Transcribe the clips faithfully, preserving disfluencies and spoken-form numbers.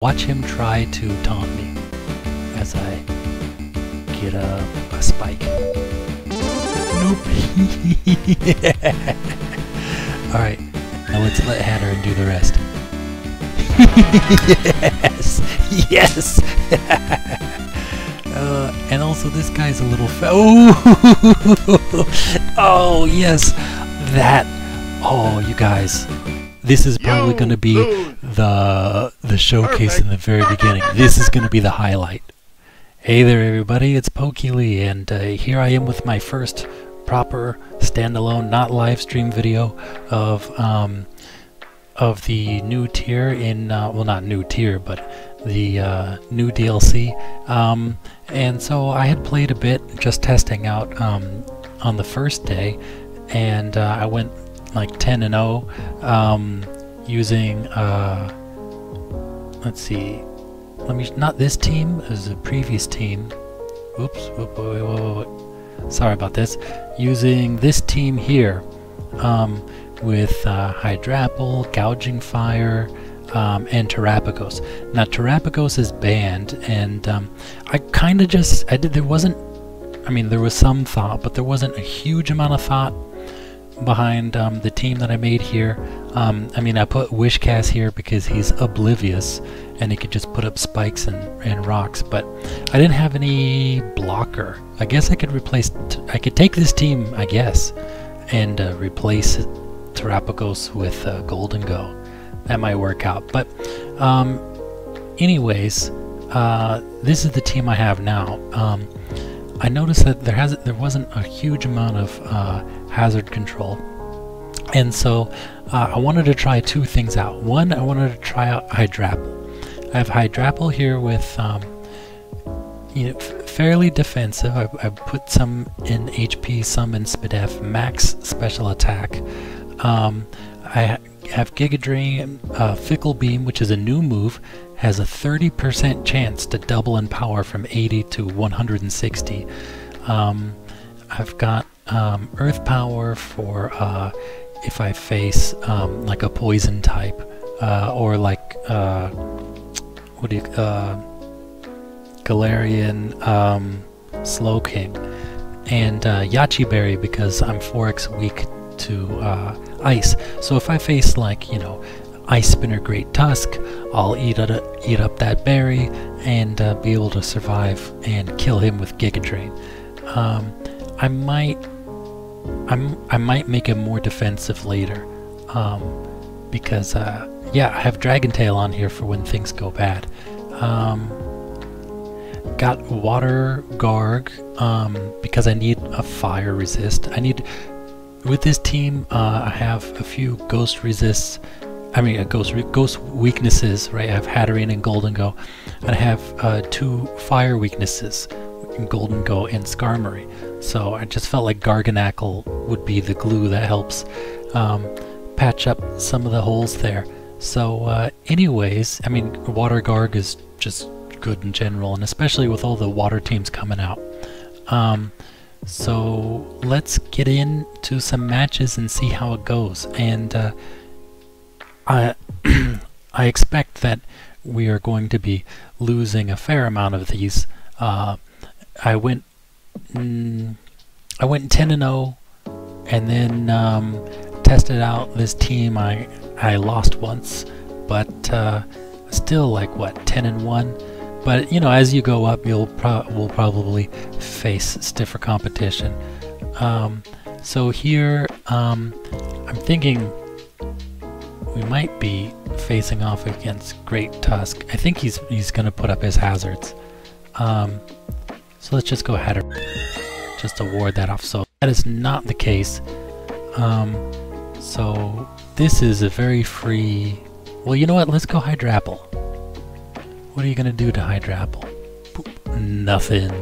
Watch him try to taunt me as I get a, a spike. Nope. Yeah. Alright, now let's let Hatterene do the rest. Yes! Yes! uh, and also this guy's a little fa- Oh! Oh, yes! That! Oh, you guys. This is probably going to be the the showcase Perfect. in the very beginning. This is going to be the highlight. Hey there, everybody. It's Pokely, and uh, here I am with my first proper standalone, not live stream video of um, of the new tier in uh, well, not new tier, but the uh, new D L C. Um, and so I had played a bit, just testing out um, on the first day, and uh, I went like ten and oh um, using uh, let's see let me not this team it was the previous team oops whoop, whoa, whoa, whoa. sorry about this using this team here um, with uh, Hydrapple, Gouging Fire, um, and Terapagos. Now Terapagos is banned, and um, I kinda just I did there wasn't I mean there was some thought, but there wasn't a huge amount of thought behind um, the team that I made here. Um, I mean, I put Wishcass here because he's oblivious and he could just put up spikes and, and rocks, but I didn't have any blocker. I guess I could replace... T I could take this team, I guess, and uh, replace Terapagos with uh, Golden Go. That might work out. But um, anyways, uh, this is the team I have now. Um, I noticed that there hasn't, there wasn't a huge amount of uh, hazard control, and so uh, I wanted to try two things out. One, I wanted to try out Hydrapple. I have Hydrapple here with, um, you know, fairly defensive. I, I put some in H P, some in S P D E F, max special attack. Um, I have Giga Drain, uh, Fickle Beam, which is a new move. Has a thirty percent chance to double in power from eighty to one hundred sixty. Um, I've got um, Earth Power for uh, if I face um, like a Poison type, uh, or like uh, what do you uh, Galarian um, Slowking, and uh, Yachi Berry because I'm four X weak to uh, Ice. So if I face like you know. Ice Spinner Great Tusk, I'll eat, a, eat up that berry and uh, be able to survive and kill him with Giga Drain. Um, I might I'm, I might make him more defensive later um, because uh, yeah, I have Dragon Tail on here for when things go bad. Um, got Water Garg um, because I need a fire resist. I need with this team uh, I have a few ghost resists I mean, uh, ghost, ghost weaknesses, right? I have Hatterene and Golden Go, and I have uh, two fire weaknesses, Golden Go and Skarmory. So I just felt like Garganacle would be the glue that helps um, patch up some of the holes there. So uh, anyways, I mean, Water Garg is just good in general, and especially with all the water teams coming out. Um, so let's get into some matches and see how it goes. And... Uh, I, I expect that we are going to be losing a fair amount of these. Uh, I went, mm, I went ten and oh, and then um, tested out this team. I I lost once, but uh, still like what ten and one. But you know, as you go up, you'll pro will probably face stiffer competition. Um, so here, um, I'm thinking. We might be facing off against Great Tusk. I think he's he's gonna put up his hazards. Um, so let's just go ahead and just award that off. So that is not the case. Um, so this is a very free. Well, you know what? Let's go Hydrapple. What are you gonna do to Hydrapple? Boop. Nothing.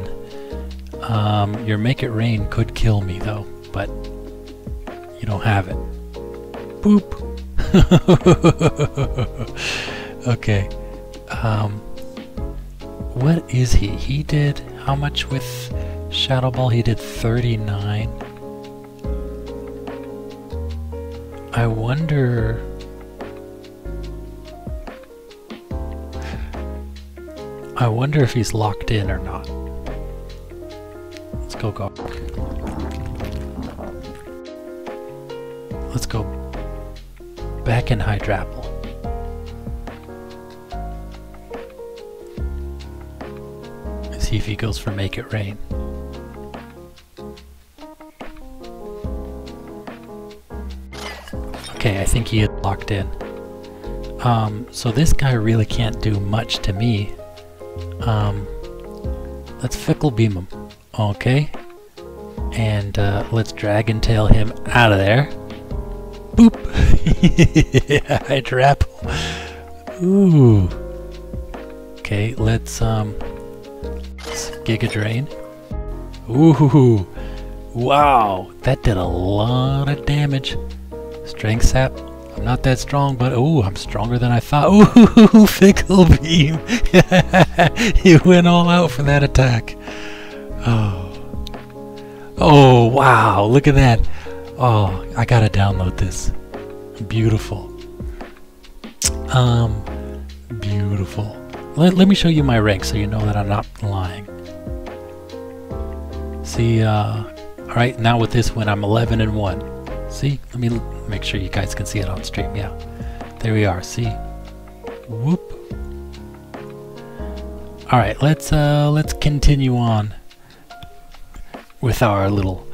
Um, your Make It Rain could kill me though, but you don't have it. Boop. Okay. Um, what is he? He did how much with Shadow Ball? He did thirty-nine. I wonder. I wonder if he's locked in or not. Let's go go. Let's go back in Hydrapple. And see if he goes for Make It Rain. Okay, I think he is locked in. Um, so this guy really can't do much to me. Um, let's Fickle Beam him. Okay. And uh, let's Dragon Tail him out of there. Boop! Yeah, Hydrapple. Ooh. Okay, let's, um, let's Giga Drain. Ooh. Wow, that did a lot of damage. Strength Sap. I'm not that strong, but oh, I'm stronger than I thought. Ooh, Fickle Beam! He went all out for that attack. Oh, oh, wow! Look at that. Oh, I gotta download this. Beautiful. Um, beautiful. Let Let me show you my rank so you know that I'm not lying. See, uh, all right, now with this one, I'm eleven and one. See, let me make sure you guys can see it on stream. Yeah, there we are. See, whoop. All right, let's uh, let's continue on with our little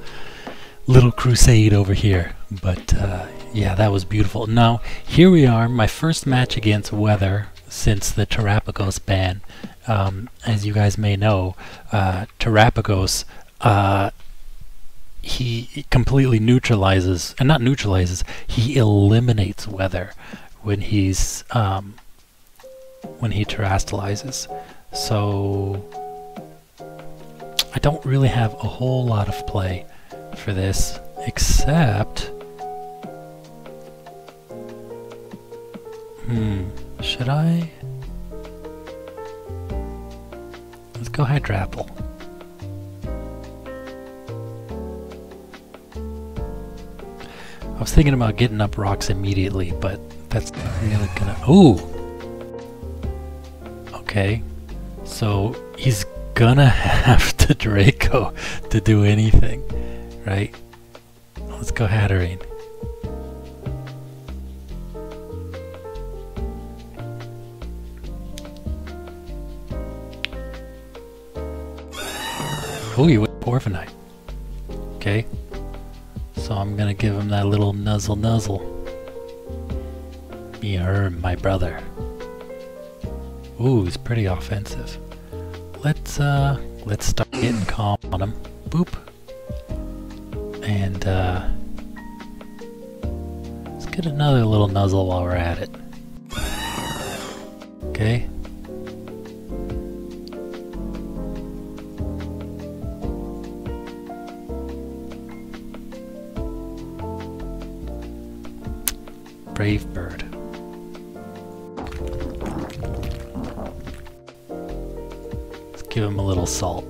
little crusade over here. But uh, yeah, that was beautiful. Now here we are, my first match against Weather since the Terapagos ban. Um, as you guys may know, uh, Terapagos. Uh, He completely neutralizes, and not neutralizes, he eliminates Weather when he's, um, when he terastallizes. So, I don't really have a whole lot of play for this, except, hmm, should I? Let's go Hydrapple. I was thinking about getting up rocks immediately, but that's not really gonna... Ooh! Okay, so he's gonna have to Draco to do anything, right? Let's go Hatterene. Ooh, you went Corviknight. Okay. So I'm gonna give him that little nuzzle nuzzle. Me, her, my brother. Ooh, he's pretty offensive. Let's uh, let's start getting calm on him. Boop. And uh, let's get another little nuzzle while we're at it. Okay. Brave bird. Let's give him a little salt.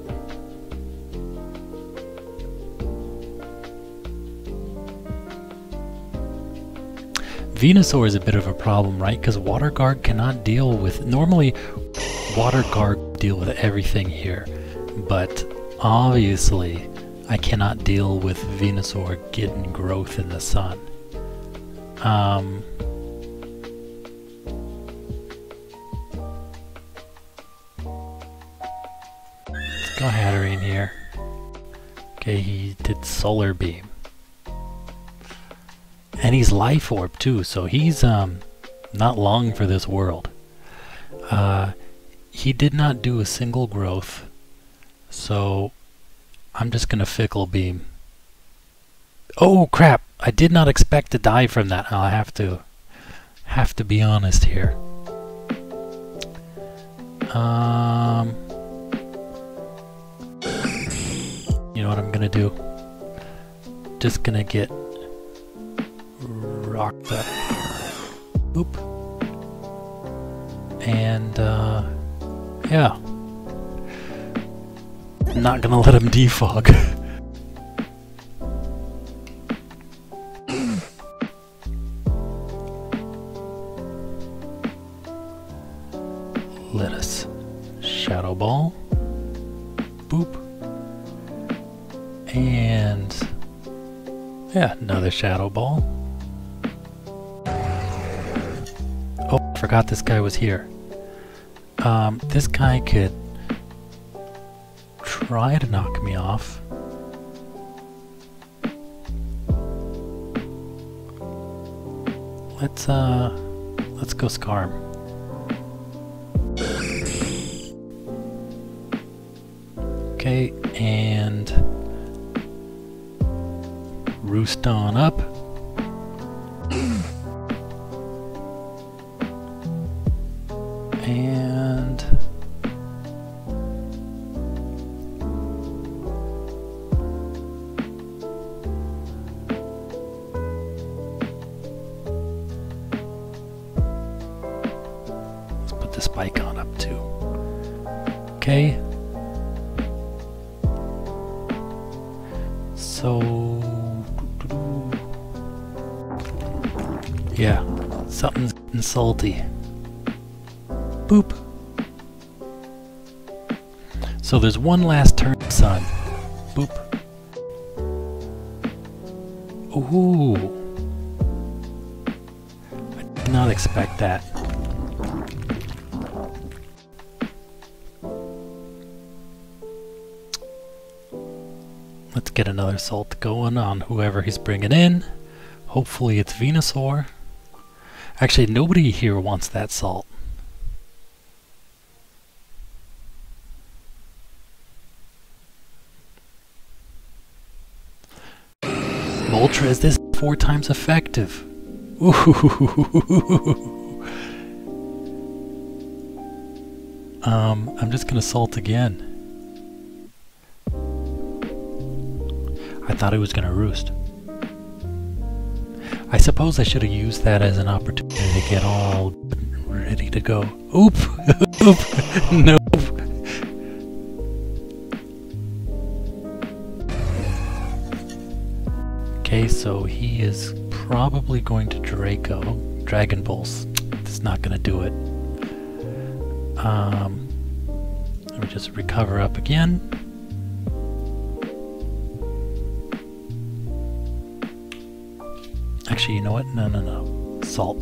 Venusaur is a bit of a problem, right? Because Water Guard cannot deal with... Normally, Water Guard deal with everything here. But obviously, I cannot deal with Venusaur getting growth in the sun. Um, let's go Hatterene here. Okay, he did Solar Beam. And he's Life Orb too, so he's um not long for this world. Uh, he did not do a single growth, so I'm just gonna Fickle Beam. Oh crap! I did not expect to die from that. I'll have to have to be honest here. Um, you know what I'm gonna do? Just gonna get rocked up. Oop. And uh, yeah, I'm not gonna let him defog. Shadow Ball. Boop. And yeah, another Shadow Ball. Oh, I forgot this guy was here. Um, this guy could try to knock me off. Let's uh, let's go Skarm. Okay, and Roost on up. And let's put the spike on up too. Okay. So yeah, something's getting salty. Boop. So there's one last turn, son. Boop. Ooh. I did not expect that. Let's get another salt going on whoever he's bringing in. Hopefully it's Venusaur. Actually, nobody here wants that salt. Moltres, this is four times effective. Ooh. Um, I'm just gonna salt again. I thought it was gonna roost. I suppose I should have used that as an opportunity to get all ready to go. Oop! Oop! Nope! Okay, so he is probably going to Draco. Dragon Pulse. It's not gonna do it. Um, let me just recover up again. Actually, you know what? No, no, no. Salt.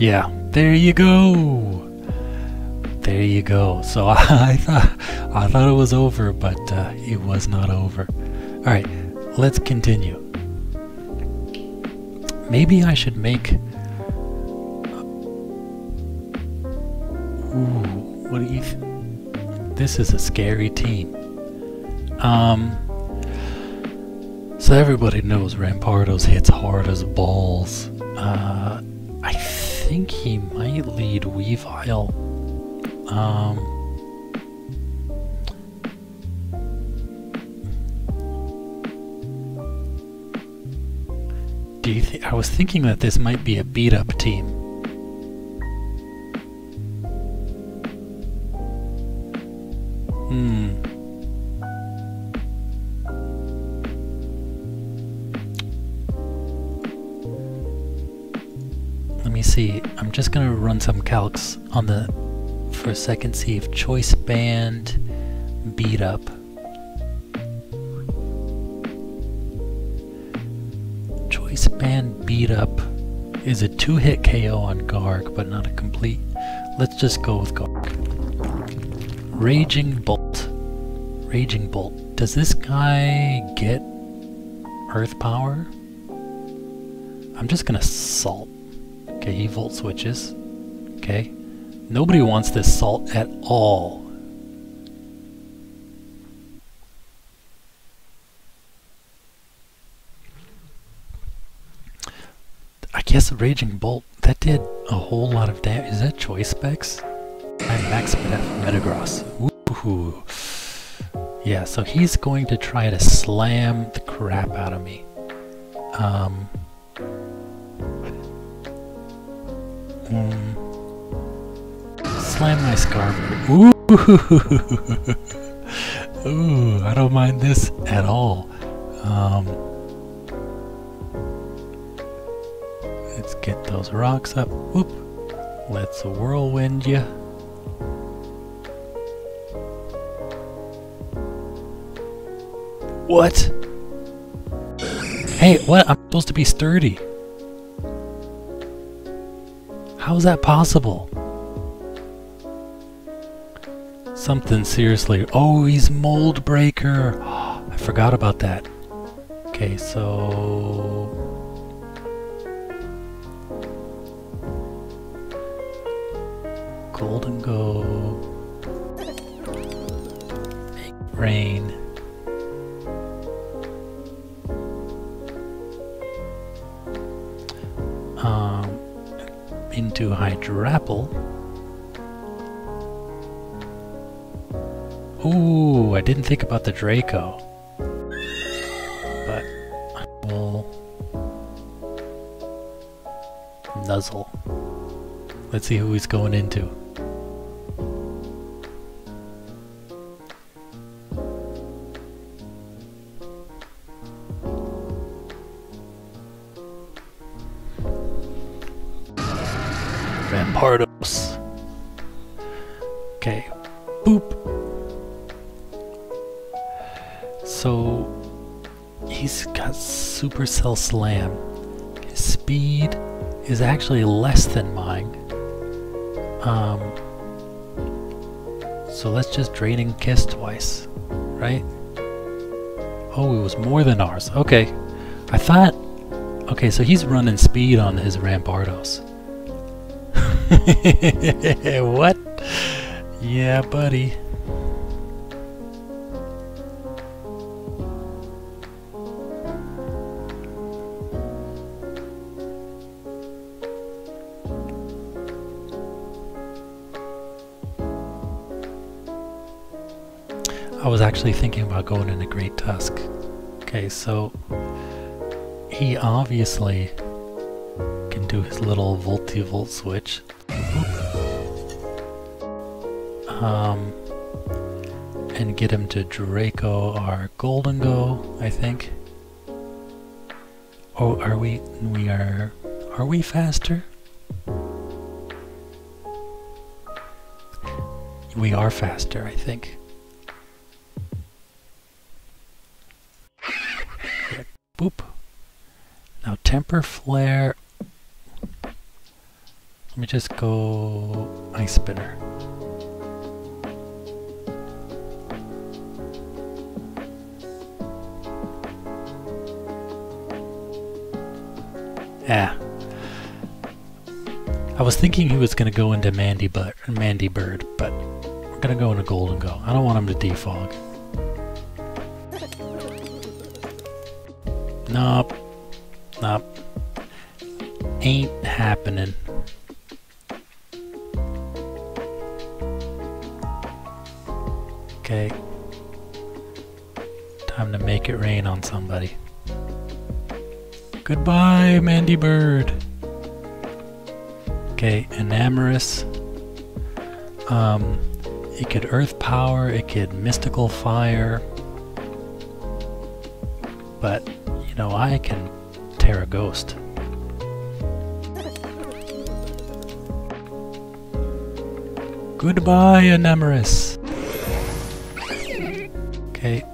Yeah, there you go. There you go. So I thought I thought it was over, but uh, it was not over. All right, let's continue. Maybe I should make. Ooh, what do you? Th this is a scary team. Um. So everybody knows Rampardos hits hard as balls. Uh, I think he might lead Weavile. Um, do you think? I was thinking that this might be a beat up team. Hmm. See, I'm just gonna run some calcs on the for a second, see if Choice Band, Beat Up. Choice Band Beat Up is a two-hit K O on Garg, but not a complete. Let's just go with Garg. Raging Bolt. Raging Bolt. Does this guy get Earth Power? I'm just gonna salt. Okay, he volt switches. Okay. Nobody wants this salt at all. I guess a Raging Bolt, that did a whole lot of damage. Is that Choice Specs? And Max Metagross. Woohoo. Yeah, so he's going to try to slam the crap out of me. Um... Slam my Skarmory. Ooh. Ooh, I don't mind this at all. Um, let's get those rocks up. Whoop. Let's whirlwind ya. What? Hey, what? I'm supposed to be sturdy. How is that possible? Something seriously. Oh, he's Mold Breaker. Oh, I forgot about that. Okay, so... Golden Go. Make rain. Um, into Hydrapple. Ooh, I didn't think about the Draco. But I will Nuzzle. Let's see who he's going into. Rampardos. Okay. Boop. So he's got Supercell Slam. His speed is actually less than mine. Um so let's just Draining Kiss twice, right? Oh, it was more than ours. Okay. I thought okay, so he's running speed on his Rampardos. What? Yeah, buddy. I was actually thinking about going into Great Tusk. Okay, so he obviously can do his little Voltivolt switch. Um, and get him to Draco or Golden Go, I think. Oh, are we, we are, are we faster? We are faster, I think. Yeah, boop. Now Temper Flare. Let me just go Ice Spinner. Yeah. I was thinking he was going to go into Mandy, but, Mandy Bird, but we're going to go into Golden Go. I don't want him to defog. Nope. Nope. Ain't happening. Okay. Time to make it rain on somebody. Goodbye, Mandy Bird. Okay, Enamorus. Um, it could Earth Power, it could Mystical Fire. But, you know, I can Terapagos. Goodbye, Enamorus. Okay,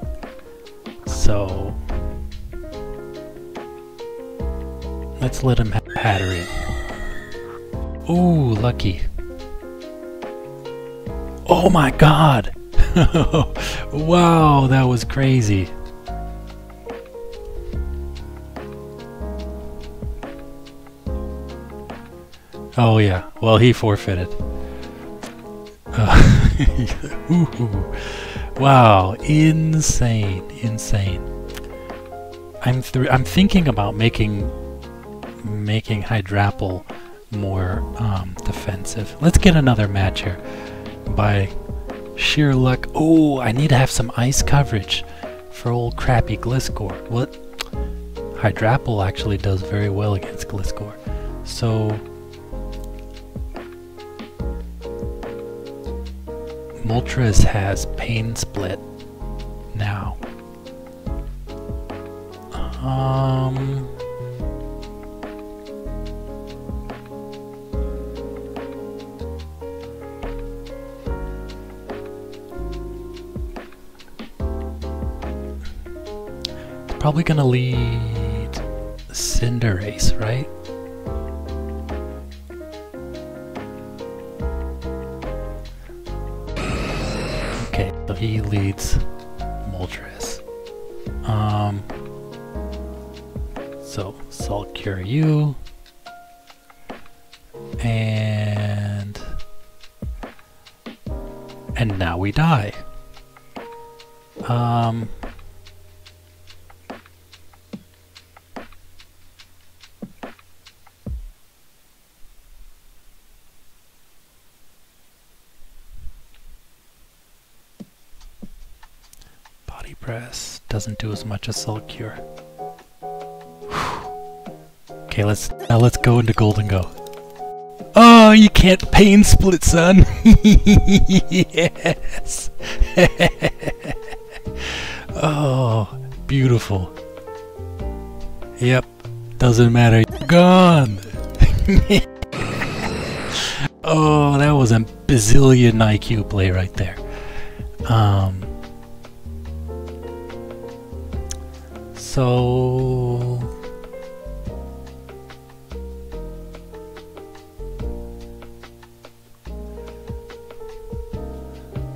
so... let's let him have Hatterene. Ooh, lucky. Oh my god! Wow, that was crazy. Oh yeah, well he forfeited. Uh, Ooh. Wow, insane, insane. I'm, th I'm thinking about making... making Hydrapple more um, defensive. Let's get another match here. By sheer luck. Oh, I need to have some ice coverage for old crappy Gliscor. What? Hydrapple actually does very well against Gliscor. So... Moltres has Pain Split now. Um... Probably gonna lead Cinderace, right? Okay, so he leads Moltres. Um, so Salt Cure you, and and now we die. Um. Doesn't do as much as Salt Cure. Whew. Okay, let's now let's go into Golden Go. Oh, you can't pain split, son. Yes. Oh, beautiful. Yep, doesn't matter. You're gone. Oh, that was a bazillion I Q play right there. Um. So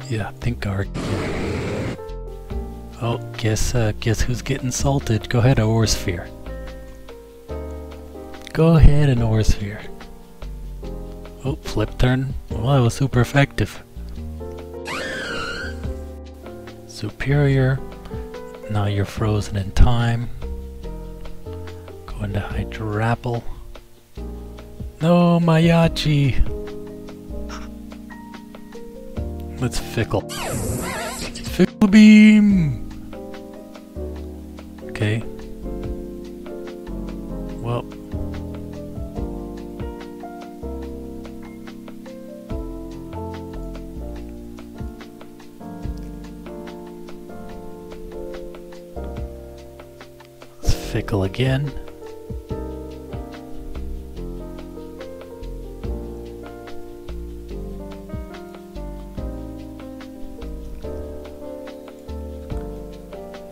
yeah, I think Garg. Oh, guess uh, guess who's getting salted? Go ahead, Oarsphere. Go ahead and Oarsphere. Oh, flip turn. Well, that was super effective. Superior. Now you're frozen in time. Go into Hydrapple. No, Mayachi! Let's Fickle. Fickle Beam! Okay. Well. Fickle again.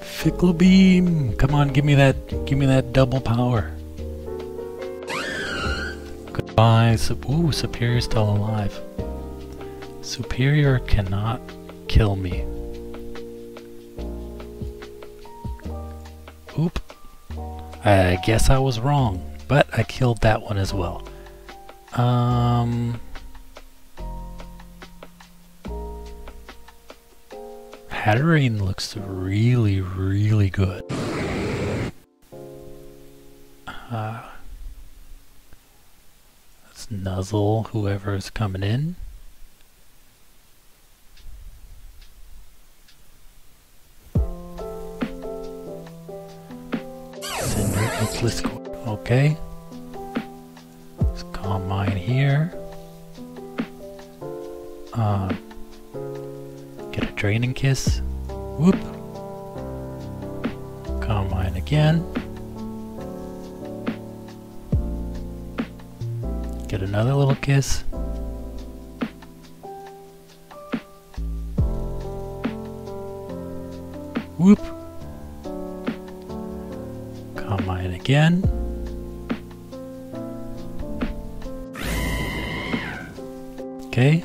Fickle Beam. Come on, give me that give me that double power. Goodbye. Ooh, Superior's still alive. Superior cannot kill me. Oop. I guess I was wrong, but I killed that one as well. Um, Hatterene looks really, really good. Uh, let's nuzzle whoever is coming in. Gliscor. Okay. Let's calm mine here. Uh, get a draining kiss. Whoop. Calm mine again. Get another little kiss. Whoop. Mine again. Okay,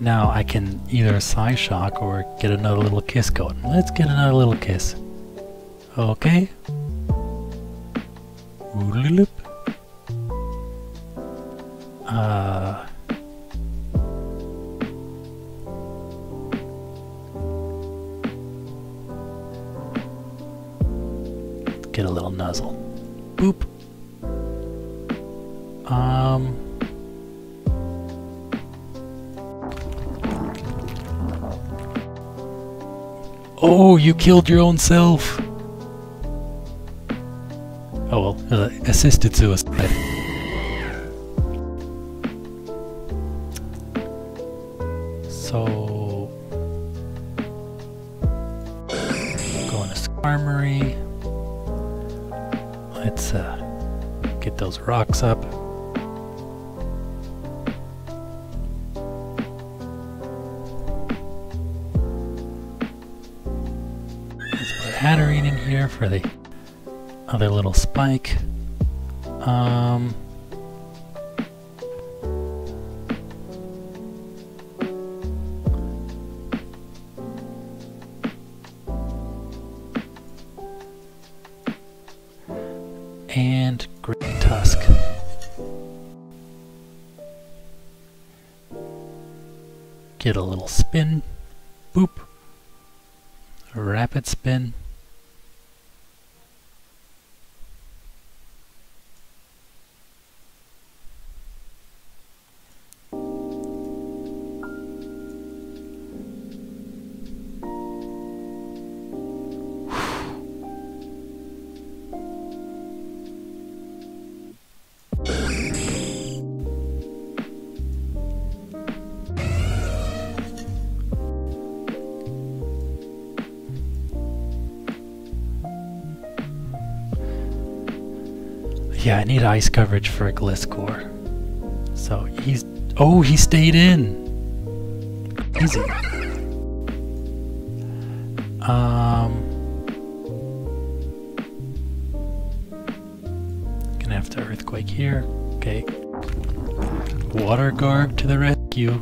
now I can either Psy Shock or get another little kiss going. Let's get another little kiss. Okay. Oodaloop. Uh. Get a little nuzzle. Boop. Um. Oh, you killed your own self. Oh well, uh, assisted suicide. So going to Skarmory. Let's uh, get those rocks up. Let's put Hatterene in here for the other little spike. Um, and Great Tusk. Get a little spin. Boop. Rapid spin. Yeah, I need ice coverage for a Gliscor. So he's... Oh, he stayed in! Easy. Um... Gonna have to Earthquake here. Okay. Water Guard to the rescue.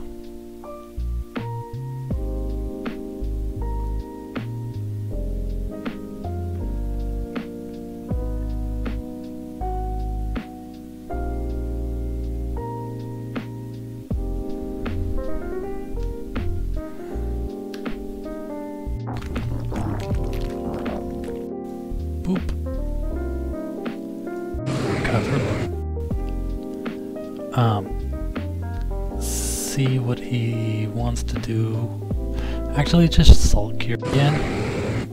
Actually, just Sulk here again.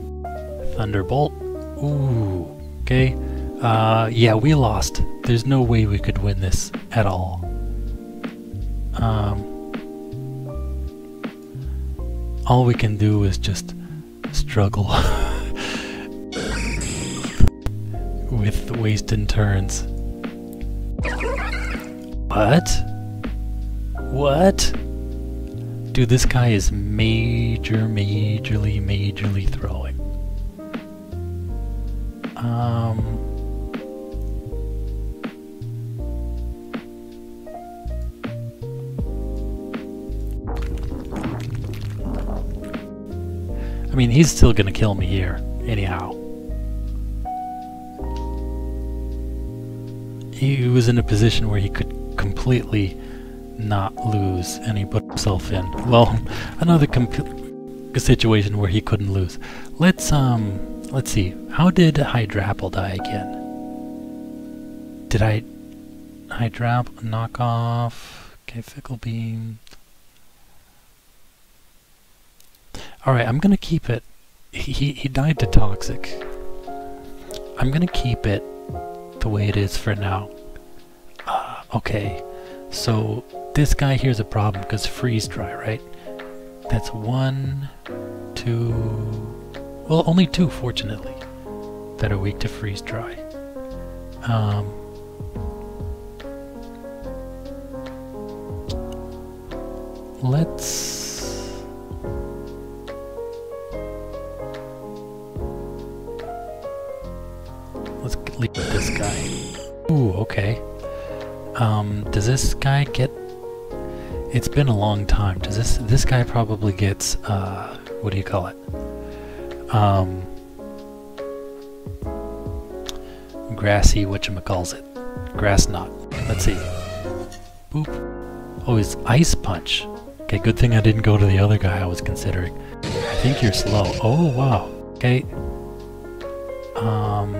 Thunderbolt. Ooh. Okay. Uh, yeah, we lost. There's no way we could win this at all. Um, all we can do is just struggle with the wasted turns. What? What? Dude, this guy is major, majorly, majorly throwing. Um, I mean, he's still gonna kill me here, anyhow. He was in a position where he could completely not lose, and he put himself in, well, another situation where he couldn't lose. Let's um let's see, how did Hydrapple die again? Did I Hydrapple knock off? Okay, Fickle Beam. Alright, I'm gonna keep it. He, he died to Toxic. I'm gonna keep it the way it is for now. Uh, okay, so this guy here's a problem because freeze-dry, right? That's one, two... Well, only two, fortunately, that are weak to freeze-dry. Um, let's... Let's leave this guy. Ooh, okay. Um, does this guy get... It's been a long time. Does this this guy probably gets uh, what do you call it? Um, grassy whatchamacalls it. Grass knot. Let's see. Boop. Oh, it's ice punch. Okay, good thing I didn't go to the other guy I was considering. I think you're slow. Oh wow. Okay. Um,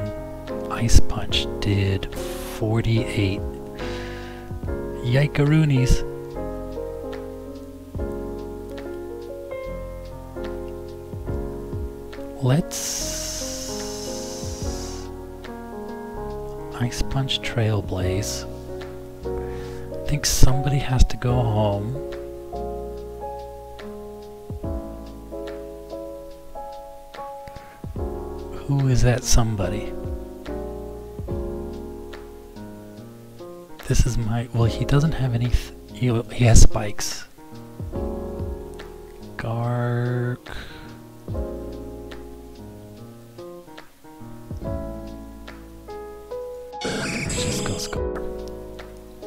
ice punch did forty-eight. Yikeroonies. Let's Ice Punch Trailblaze. I think somebody has to go home. Who is that somebody? This is my... Well, he doesn't have any... He, he has spikes. Garg...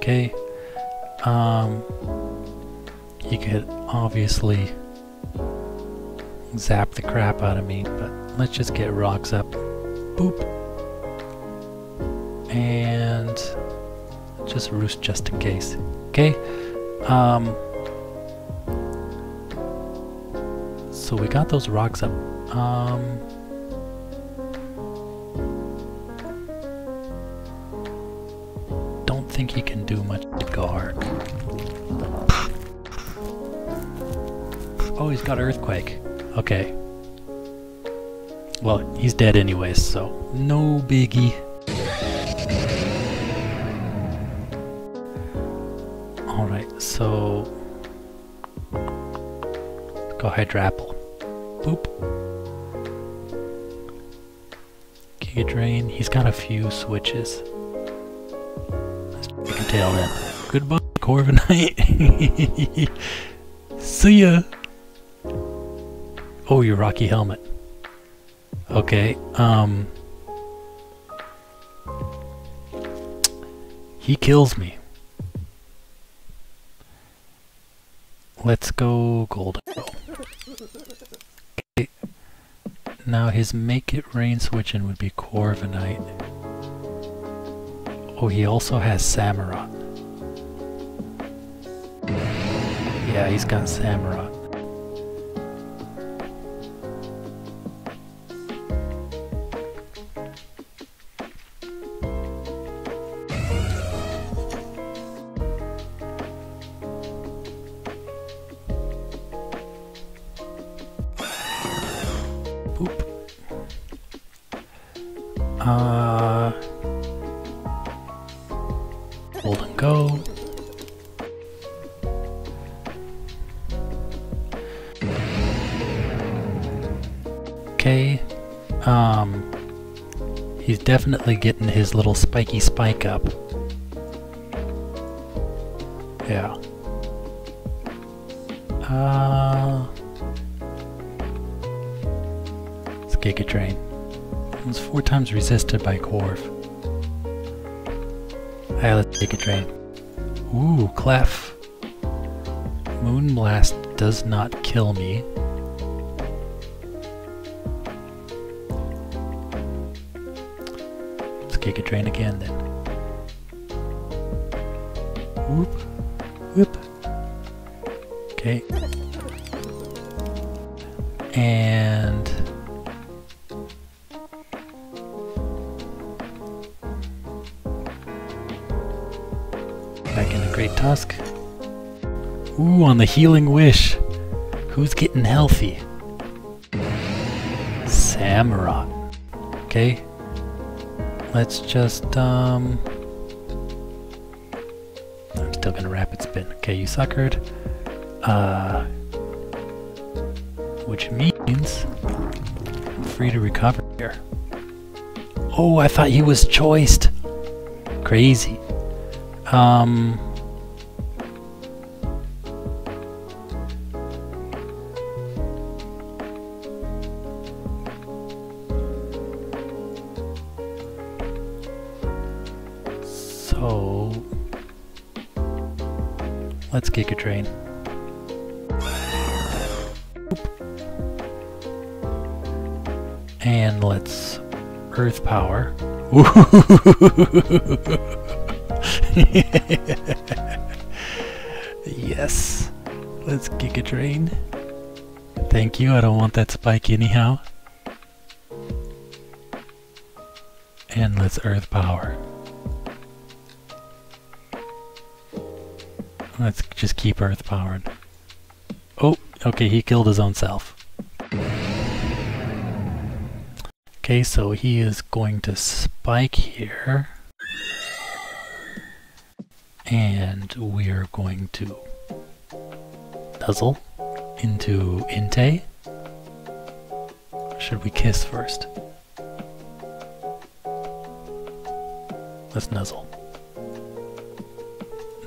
okay. Um, you could obviously zap the crap out of me, but let's just get rocks up. Boop. And just roost just in case. Okay. Um, so we got those rocks up. Um, don't think he can do much to Garg. Oh, he's got Earthquake. Okay. Well, he's dead anyways, so no biggie. Alright, so go Hydrapple. Boop. Giga Drain. He's got a few switches. Let's take a tail then. Goodbye, Corviknight. See ya. Oh, your Rocky Helmet. Okay, um... he kills me. Let's go Golden Go. Okay. Now his Make It Rain switching would be Corviknight. Oh, he also has Samurott. Yeah, he's got Samurott. Uh, Golden Go. Okay. Um, he's definitely getting his little spiky spike up. Yeah. Uh, let's Giga Drain. It was four times resisted by Corv. Alright, let's take a drain. Ooh, Clef. Moonblast does not kill me. Let's take a drain again then. Whoop. Whoop. Okay. And Great Tusk. Ooh, on the Healing Wish. Who's getting healthy? Samurott. Okay. Let's just, um... I'm still gonna Rapid Spin. Okay, you suckered. Uh... Which means... I'm free to recover here. Oh, I thought he was choiced. Crazy. Um... So let's kick a train. And let's Earth Power. Yes. Let's kick a train. Thank you, I don't want that spike anyhow. And let's Earth Power. Let's just keep Earth powered. Oh, okay, he killed his own self. Okay, so he is going to spike here. And we're going to Nuzzle into Entei. Should we kiss first? Let's Nuzzle.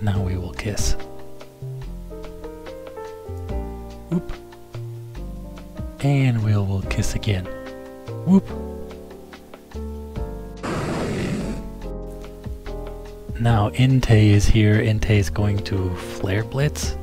Now we will kiss. Whoop. And we will kiss again. Whoop. Now Entei is here. Entei is going to Flare Blitz.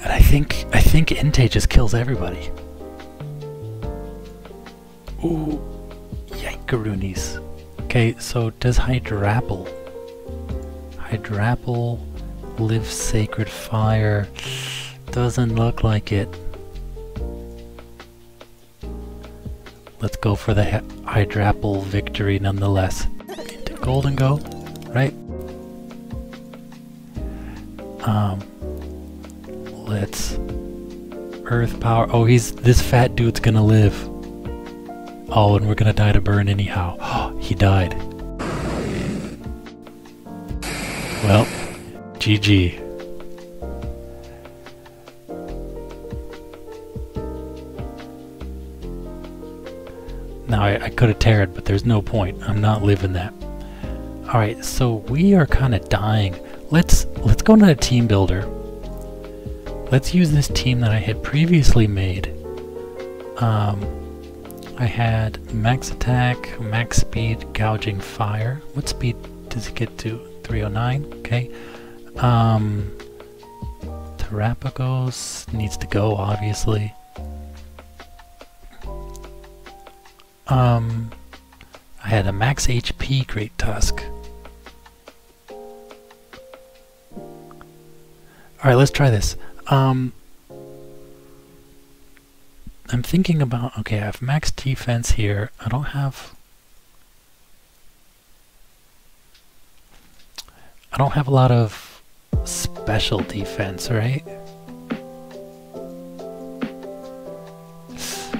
And I think I think Entei just kills everybody. Ooh, yikeroonies. Okay, so does Hydrapple? Hydrapple lives Sacred Fire. Doesn't look like it. Let's go for the Hydrapple victory nonetheless. Into Golden Go, right? Um, let's Earth Power. Oh, he's this fat dude's gonna live. Oh, and we're gonna die to burn anyhow. He died. Well, G G. Now, I, I could have teared, but there's no point. I'm not living that. Alright, so we are kind of dying. Let's, let's go into a team builder. Let's use this team that I had previously made. Um... I had max attack, max speed, gouging fire. What speed does it get to? three oh nine, okay. Um, Terapagos needs to go, obviously. Um, I had a max H P Great Tusk. Alright, let's try this. Um, I'm thinking about, okay, I have max defense here. I don't have I don't have a lot of special defense, right?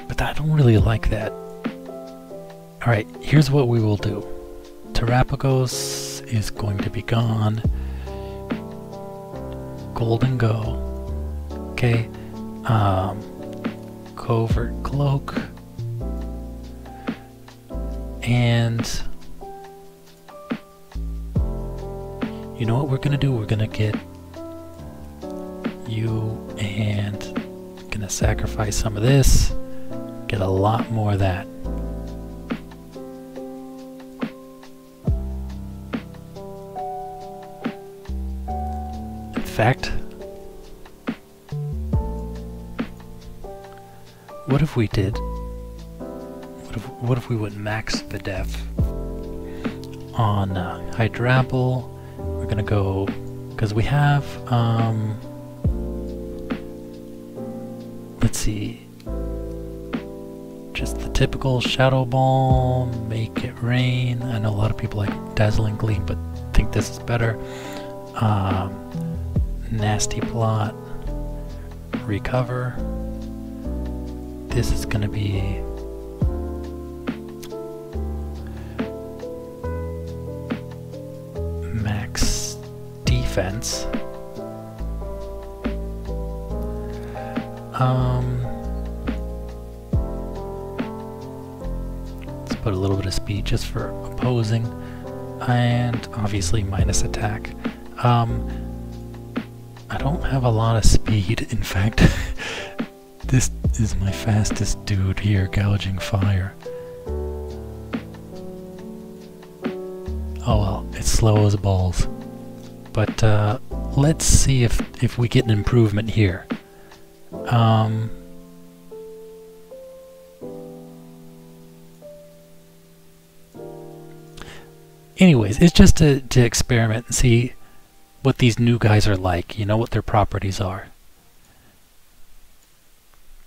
But I don't really like that. Alright, here's what we will do. Terapagos is going to be gone. Golden Go. Okay. Um Covert Cloak, and you know what we're gonna do? We're gonna get you and gonna sacrifice some of this, get a lot more of that. In fact, what if we did? What if, what if we would max the def on uh, Hydrapple? We're gonna go because we have. Um, let's see. Just the typical Shadow Ball, make it rain. I know a lot of people like Dazzling Gleam, but think this is better. Um, nasty Plot, recover. This is going to be max defense. Um, let's put a little bit of speed just for opposing, and obviously minus attack. Um, I don't have a lot of speed, in fact. This is my fastest dude here, gouging fire. Oh well, it's slow as balls. But uh, let's see if, if we get an improvement here. Um, anyways, it's just to, to experiment and see what these new guys are like, you know, what their properties are.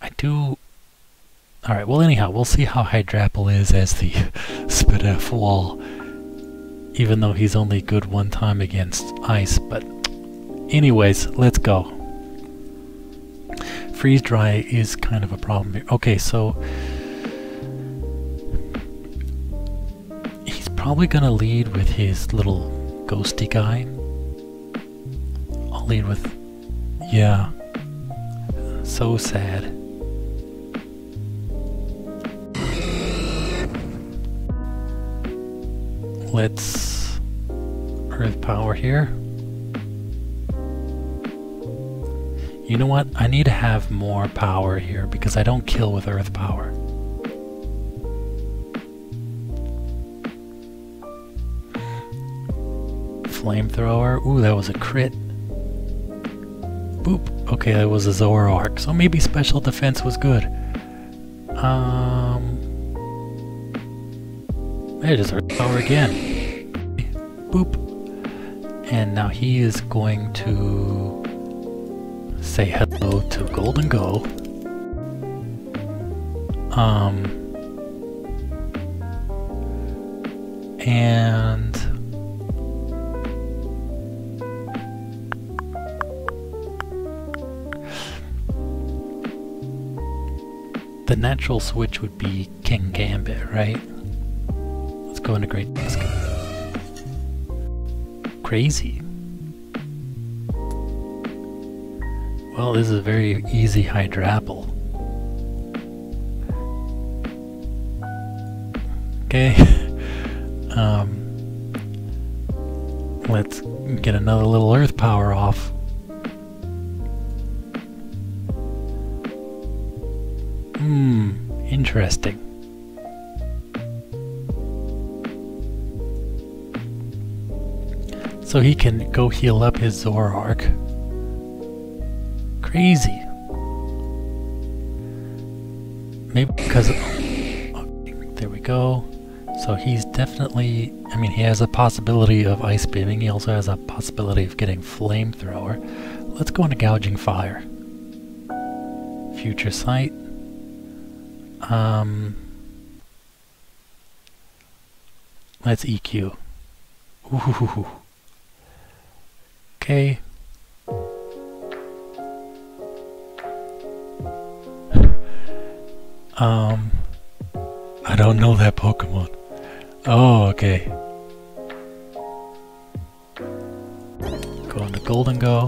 I do... Alright, well anyhow, we'll see how Hydrapple is as the Spadef wall. Even though he's only good one time against ice, but... Anyways, let's go. Freeze-dry is kind of a problem here. Okay, so... he's probably gonna lead with his little ghosty guy. I'll lead with... yeah. So sad. Let's Earth Power here. You know what? I need to have more power here because I don't kill with Earth Power. Flamethrower. Ooh, that was a crit. Boop. Okay, that was a Zoroark. So maybe special defense was good. Um... I just Earth Power again. Boop. And now he is going to say hello to Golden Go. Um... And... the natural switch would be Kingambit, right? Let's go into Great Tusk. Crazy. Well, this is a very easy Hydrapple. Okay. um, let's get another little Earth Power off. Hmm, interesting. So he can go heal up his Zoroark. Crazy. Maybe because... okay, there we go. So he's definitely... I mean, he has a possibility of Ice Beaming. He also has a possibility of getting Flamethrower. Let's go into Gouging Fire. Future Sight. Um, let's E Q. Ooh. Okay. um, I don't know that Pokemon. Oh, okay. Go into Golden Go.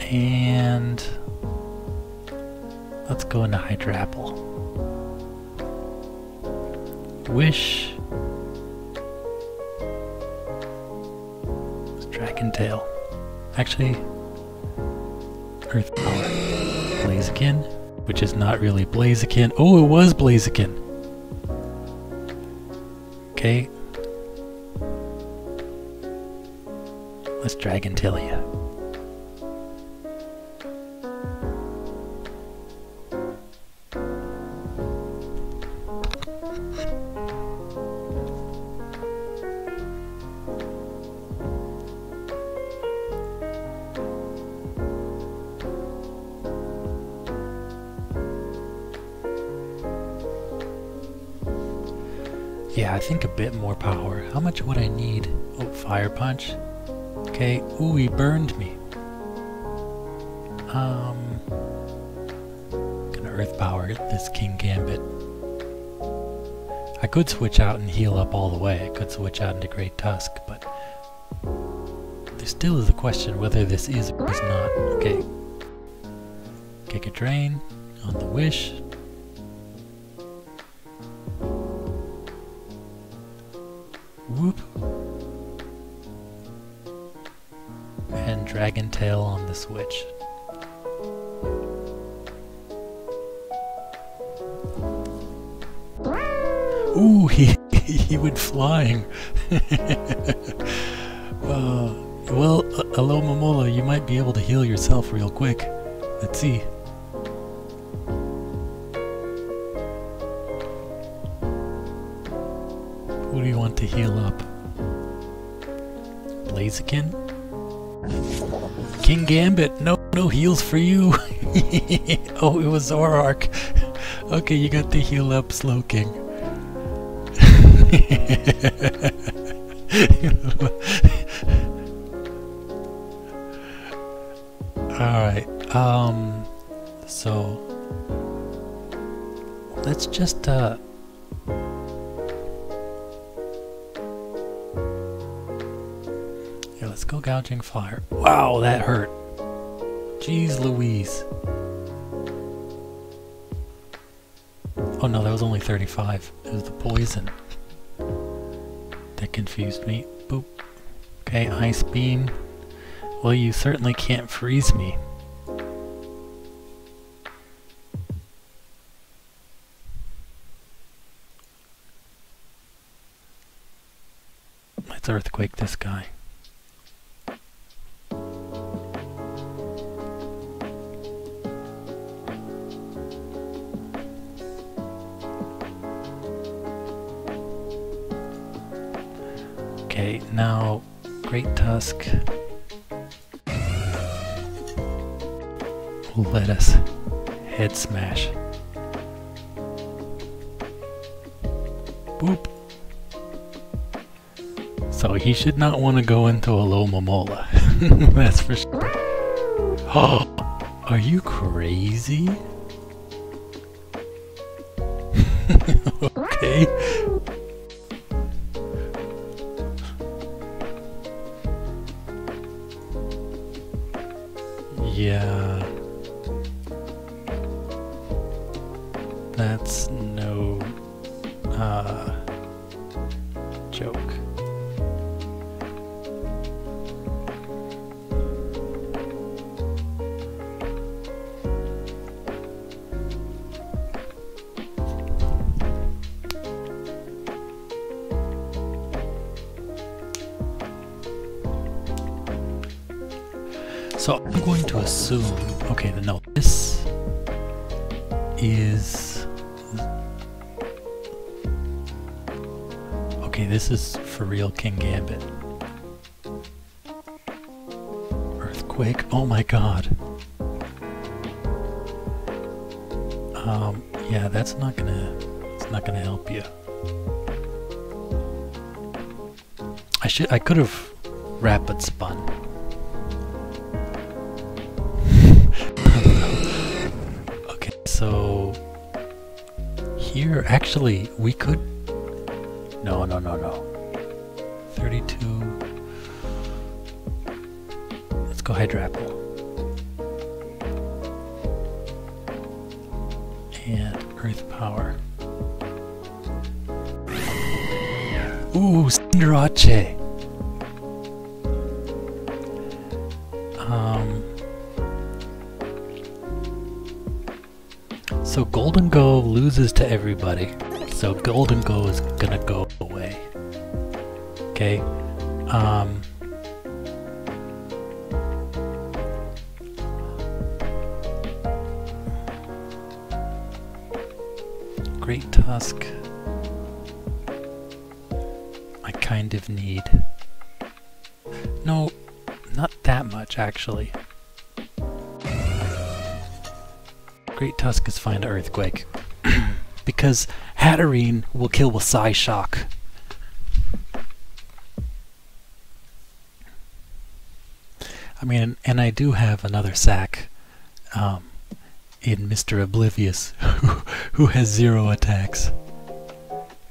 And... let's go into Hydrapple. Wish. It's Dragon Tail. Actually, Earth Power. Blaziken, which is not really Blaziken. Oh, it was Blaziken. Okay. Let's Dragon Tail you. Yeah, I think a bit more power. How much would I need? Oh, Fire Punch. Okay. Ooh, he burned me. Um... Gonna Earth Power this Kingambit. I could switch out and heal up all the way. I could switch out into Great Tusk, but... there still is a question whether this is or is not. Okay. Kick a Drain on the Wish. Whoop. And Dragon Tail on the switch. Ooh, he he went flying. uh, well, Alomomola, you might be able to heal yourself real quick. Let's see. Who do you want to heal up? Blaziken? Kingambit! No, no heals for you! Oh, it was Zoroark! Okay, you got to heal up Slow King. Alright, um... so... let's just, uh... let's go Gouging Fire. Wow, that hurt. Jeez Louise. Oh no, that was only thirty-five. It was the poison. confused me. Boop. Okay, Ice Beam. Well, you certainly can't freeze me. Let's Earthquake this guy. Okay, now Great Tusk will let us head smash. Boop. So he should not want to go into Alomomola. That's for sure. Oh, are you crazy? Okay. Yeah, that's no uh, joke. So I'm going to assume, okay, no, this is, okay, this is for real Kingambit. Earthquake, oh my god. Um, yeah, that's not gonna, it's not gonna help you. I should, I could have Rapid Spun. So here, actually, we could, no, no, no, no, thirty-two, let's go Hydrapple, and Earth Power. Ooh, Cinderace! So Golden Go loses to everybody, so Golden Go is gonna go away. Okay, um... Great Tusk, I kind of need... No, not that much actually. Great Tusk is fine to Earthquake, because Hatterene will kill with Psy Shock. I mean, and I do have another sack um, in Mister Oblivious, who, who has zero attacks.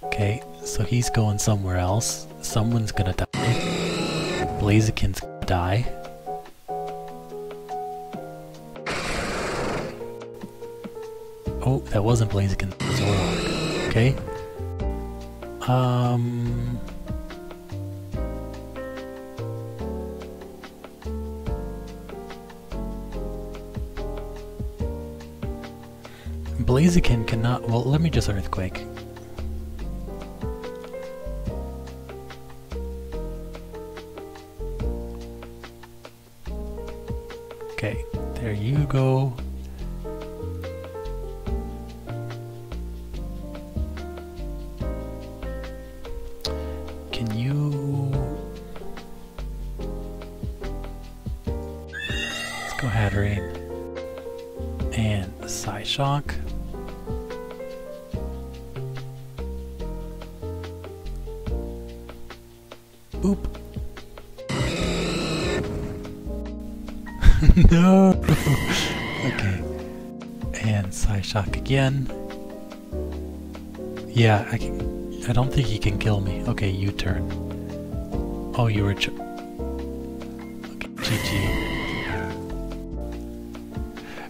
Okay, so he's going somewhere else. Someone's gonna die. Blaziken's gonna die. Oh, that wasn't Blaziken, that was Zoroark. Okay. Um. Blaziken cannot. Well, let me just Earthquake. Okay, there you go. Shock. Oop. No. Okay. And Psy Shock again. Yeah, I can, I don't think he can kill me. Okay, U-turn. Oh, you were ch okay, G G.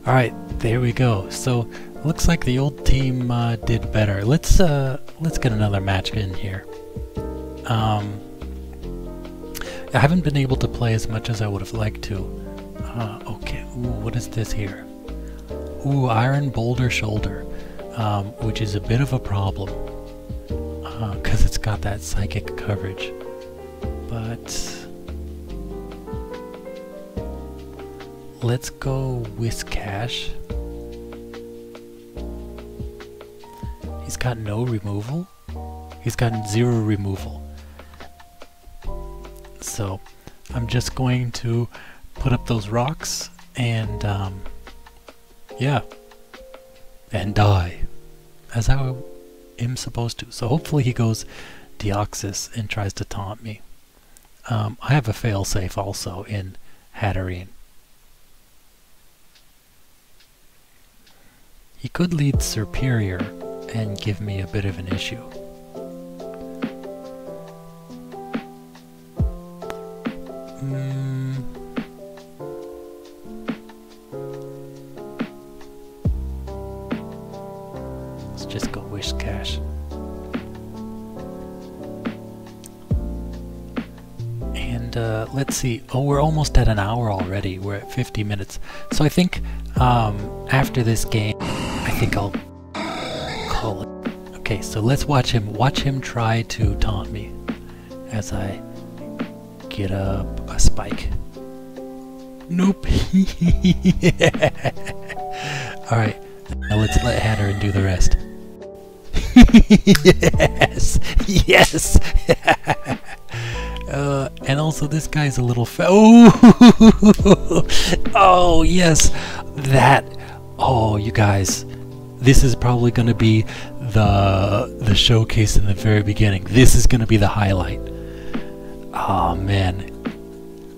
All right. There we go. So looks like the old team uh, did better. Let's uh, let's get another match in here. Um, I haven't been able to play as much as I would have liked to. Uh, okay, ooh, what is this here? Ooh, Iron Boulder Shoulder, um, which is a bit of a problem because uh, it's got that psychic coverage. But let's go Whiskash. He's got no removal. He's got zero removal. So I'm just going to put up those rocks and um, yeah, and die as I am supposed to. So hopefully he goes Deoxys and tries to taunt me. Um, I have a failsafe also in Hatterene. He could lead Superior and give me a bit of an issue. Mm. Let's just go Whiskash. And uh, let's see. Oh, we're almost at an hour already. We're at fifty minutes. So I think um, after this game, I think I'll call it. Okay, so let's watch him. Watch him try to taunt me as I get up a spike. Nope. Yeah. All right. Now let's let Hatterene do the rest. Yes. Yes. uh, and also this guy's a little fa- Oh. Oh yes. That. Oh, you guys. This is probably going to be the the showcase in the very beginning. This is going to be the highlight. Oh man,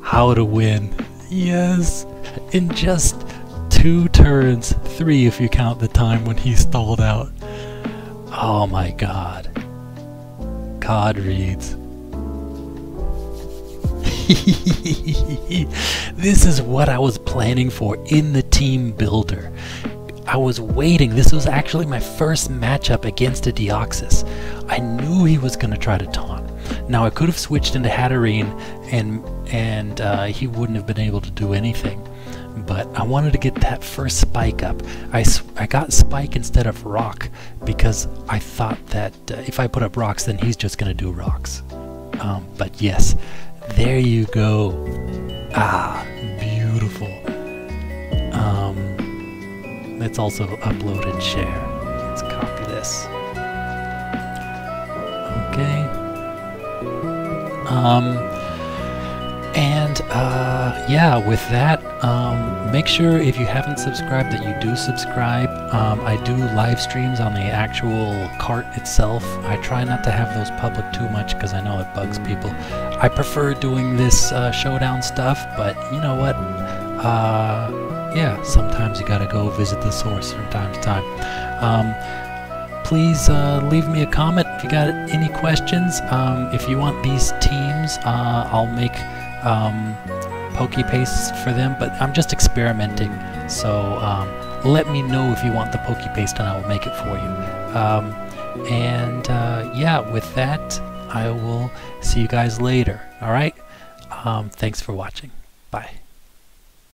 how to win. Yes, in just two turns, three if you count the time when he stalled out. Oh my god. God reads. This is what I was planning for in the team builder. I was waiting. This was actually my first matchup against a Deoxys. I knew he was going to try to taunt. Now I could have switched into Hatterene and and uh, he wouldn't have been able to do anything, but I wanted to get that first spike up. I, I got spike instead of rock because I thought that uh, if I put up rocks then he's just gonna do rocks. Um, but yes, there you go. Ah, beautiful. Um, let's also upload and share. Let's copy this. Okay. Um, and uh, yeah, with that, um, make sure if you haven't subscribed that you do subscribe. Um, I do live streams on the actual cart itself. I try not to have those public too much because I know it bugs people. I prefer doing this uh, showdown stuff, but you know what? Uh, yeah, sometimes you gotta go visit the source from time to time. Um, Please uh, leave me a comment if you got any questions. Um, if you want these teams, uh, I'll make um, Poke Pastes for them, but I'm just experimenting. So um, let me know if you want the Poke Paste and I will make it for you. Um, and uh, yeah, with that, I will see you guys later. All right? Um, thanks for watching. Bye.